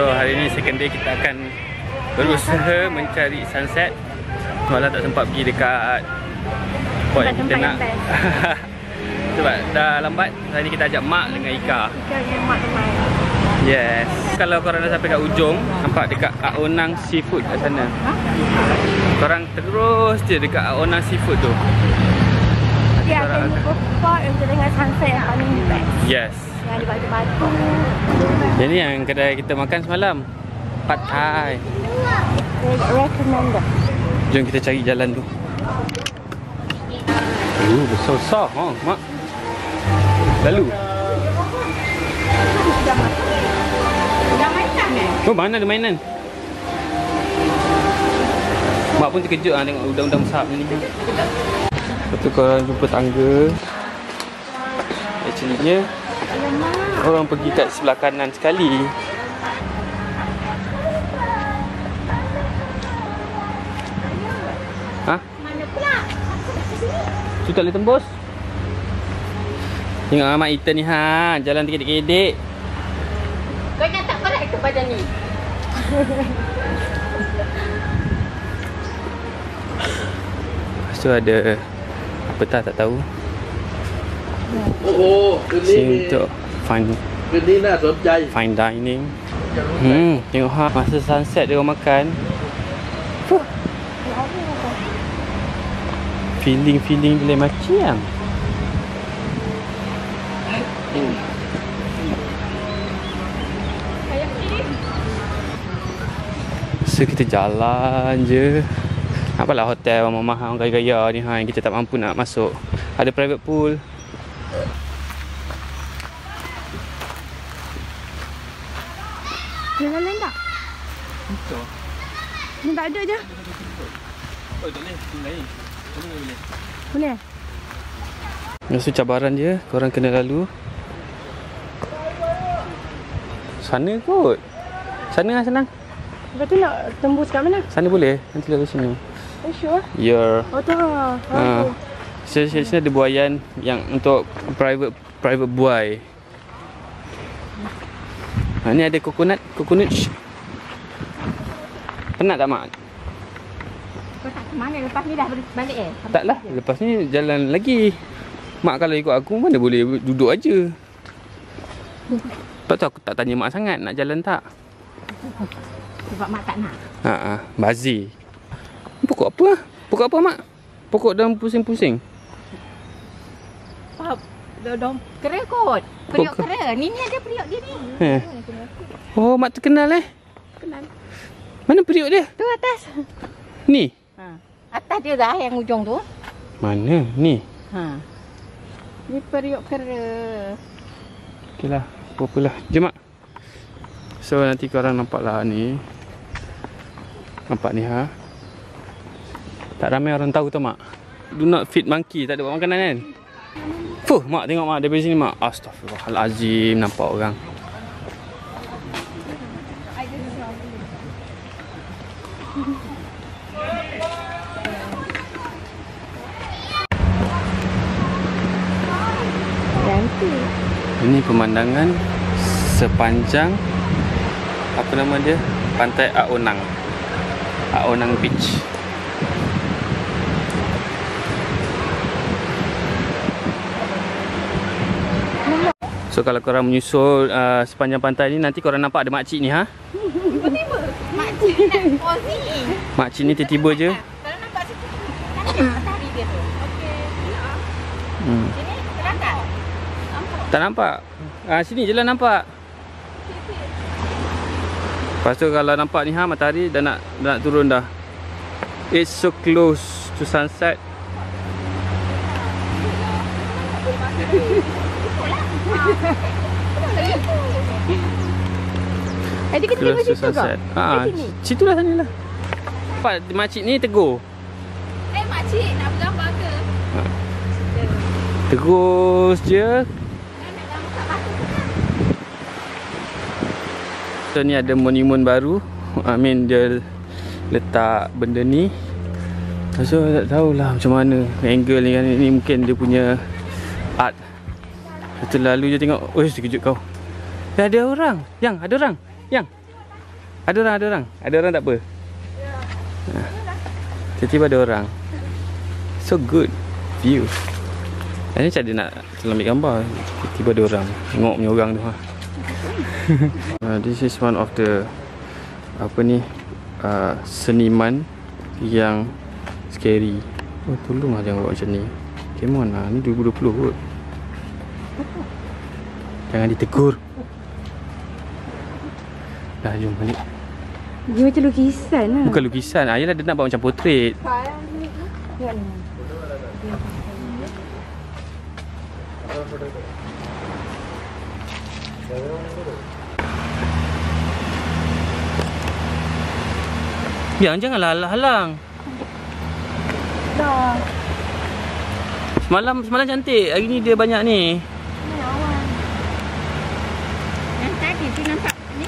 So hari ni second day kita akan berusaha mencari sunset. Semalam tak sempat pergi dekat spot yang kita nak sebab dah lambat. Hari ni kita ajak Mak dengan Ika. Ika dengan Mak teman. Yes. Kalau korang dah sampai kat ujung, nampak dekat Ao Nang Seafood kat sana. Korang terus je dekat Ao Nang Seafood tu. Dia akan spot untuk dengan sunset yang paling best. Yes. Yang ada batu-batu. Ini yang kedai kita makan semalam, Pad Thai. Recommended. Jom kita cari jalan tu. Besar-besar ha, Mak. Lalu dah mainan eh? Oh, mana ada mainan? Mak pun terkejut lah tengok udang-udang besar macam ni. Lepas tu korang jumpa tangga. Actually dia orang pergi kat sebelah kanan sekali. Tu tak boleh tembus. Tengok amat kita ni ha, jalan dikit-dikit. Kau nak tak korek ke badan ni? Pastu ada apa tak tahu. Sini untuk fine dining. Tengok ha, masa sunset dia orang makan. Feeling boleh macam so kita jalan je. Apalah hotel orang mahal, orang gaya-gaya ni ha, kita tak mampu nak masuk. Ada private pool. Dia lalang tak? Betul. Dia tak ada je. Oh tak boleh, lain. Boleh? Maksud cabaran dia, korang kena lalu sana kot. Sana lah senang. Lepas tu nak tembus kat mana? Sana boleh, nanti lalu sini. Are you sure? Yeah. Oh tu lah sini ada buaian yang untuk private buai. Ni ada coconut. Penat tak Mak? Kau tak ke mana? Lepas ni dah balik eh? Habis taklah, lepas ni jalan lagi. Mak kalau ikut aku mana boleh duduk aja. Tak tahu aku tak tanya Mak sangat nak jalan tak. Sebab Mak tak nak. Haa, bazir. Pokok apa? Pokok apa Mak? Pokok daun pusing-pusing? Faham? Daun kera kot. Periuk kera. Ni ada periuk dia ni. Eh. Oh, Mak terkenal eh? Kenal. Mana periuk dia? Tu atas. Ni? Atas dia dah yang ujung tu. Mana? Ni? Ha. Ni periuk kera. Okey lah. Apa-apalah. Jom Mak. So nanti korang nampak lah ni. Nampak ni ha. Tak ramai orang tahu tau Mak. Do not feed monkey. Tak ada buat makanan kan? Fuh Mak tengok Mak. Dari sini Mak. Astaghfirullahalazim. Nampak orang. Ini pemandangan sepanjang apa nama dia? Pantai Ao Nang. Ao Nang Beach. So kalau korang menyusul sepanjang pantai ni, nanti korang nampak ada makcik ni ha? Tiba-tiba makcik ni nak posing. Makcik ni tiba-tiba je. Kalau nampak situ matahari dia tu. Okey. Sini terang tak? Tak nampak. Ha, sini je lah nampak. Lepas tu kalau nampak ni ha, matahari dah nak turun dah. It's so close to sunset. Jadi kita pergi situ sunset. Ha, situ lah sana lah. Nampak makcik ni tegur. Eh makcik nak bergambar ke? Ha. Tegur je. So ni ada monumen baru. I mean dia letak benda ni. So tak tahulah macam mana angle ni kan. Ni mungkin dia punya art. Lepas tu lalu je tengok. Oi terkejut kau. Dah ada orang. Yang ada orang. Yang Ada orang. Ada orang tak apa? Ya. Tiba-tiba ada orang. So good view. Ini macam dia nak ambil gambar. Tiba-tiba ada orang. Tengok punya orang tu. This is one of the seniman yang scary. Oh, tolonglah jangan buat macam ni. Come on lah, ni 2020 kot. Jangan ditegur. Dah, jom balik. Dia macam lukisan lah. Bukan lukisan, ayalah dia nak buat macam portrait. Yang janganlah halang. Dah. Semalam cantik, hari ni dia banyak ni. Yang tadi tu nampak ni.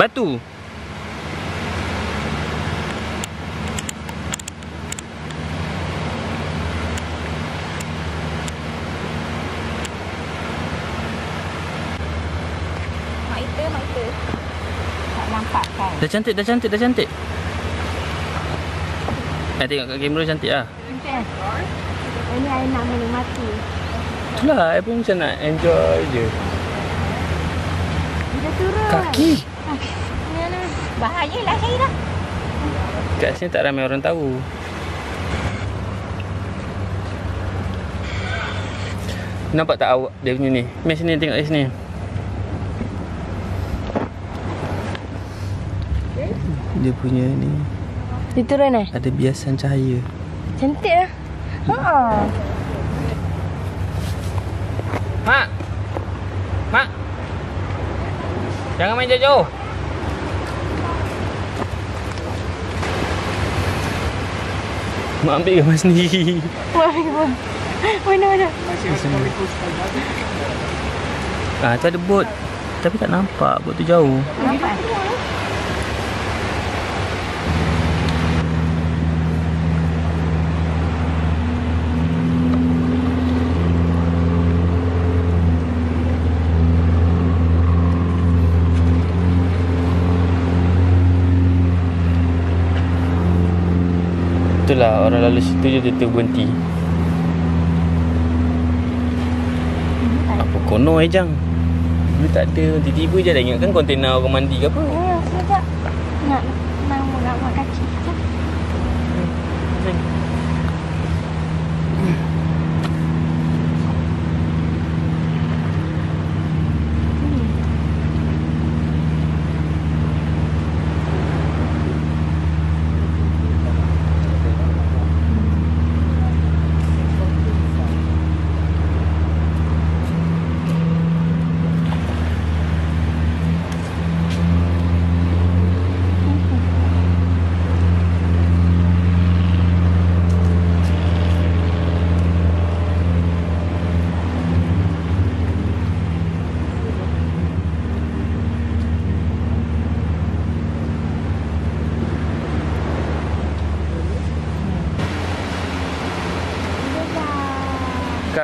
Batu. Dah cantik. Saya tengok kat kamera cantik lah. Ini saya nak menikmati. Itulah, saya pun macam nak enjoy je. Dia turun. Kaki. Bahayalah saya dah. Kat sini tak ramai orang tahu. Nampak tak awak dia punya ni? Mari sini tengok dari sini. Dia punya ni. Dia turun eh? Ada biasan cahaya. Cantik lah. Haa. Mak. Jangan main jauh-jauh. Mak ambil gambar sendiri. Mak ambil gambar. Mana? Ah, tu ada bot. Tapi tak nampak. Bot tu jauh. Nampak? Itulah orang lalu situ je dia terberhenti. Apa kono jang? Dia tak ada. Tiba-tiba je dah ingatkan kontena orang mandi ke apa. Ya, sekejap. Nak buat kaki tu.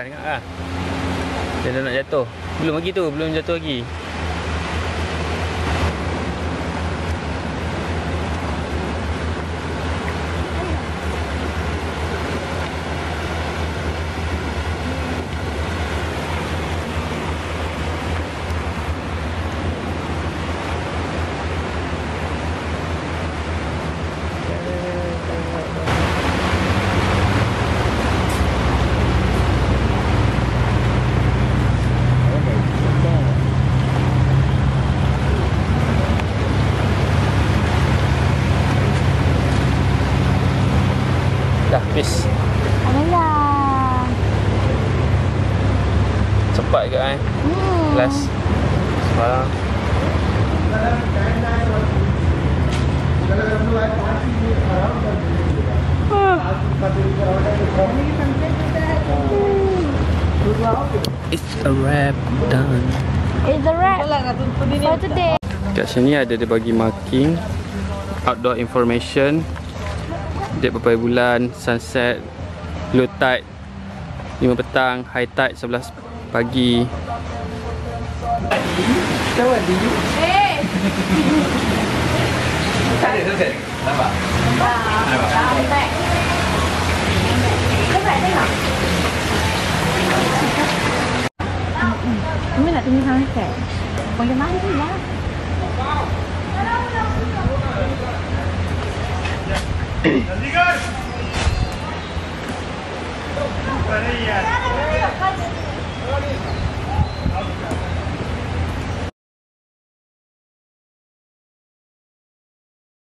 Tengok lah. Dia dah nak jatuh. Belum jatuh lagi. Habis. Alah. Cepat ke kan? Last. Sekarang. It's a wrap done. It's a wrap for today. Kat sini ada dia bagi marking outdoor information. Date berapa bulan, sunset, low tide 5 petang, high tide 11 pagi. Hey. Mới là tự nhiên thôi kệ. Còn cái má cái gì đó. Đi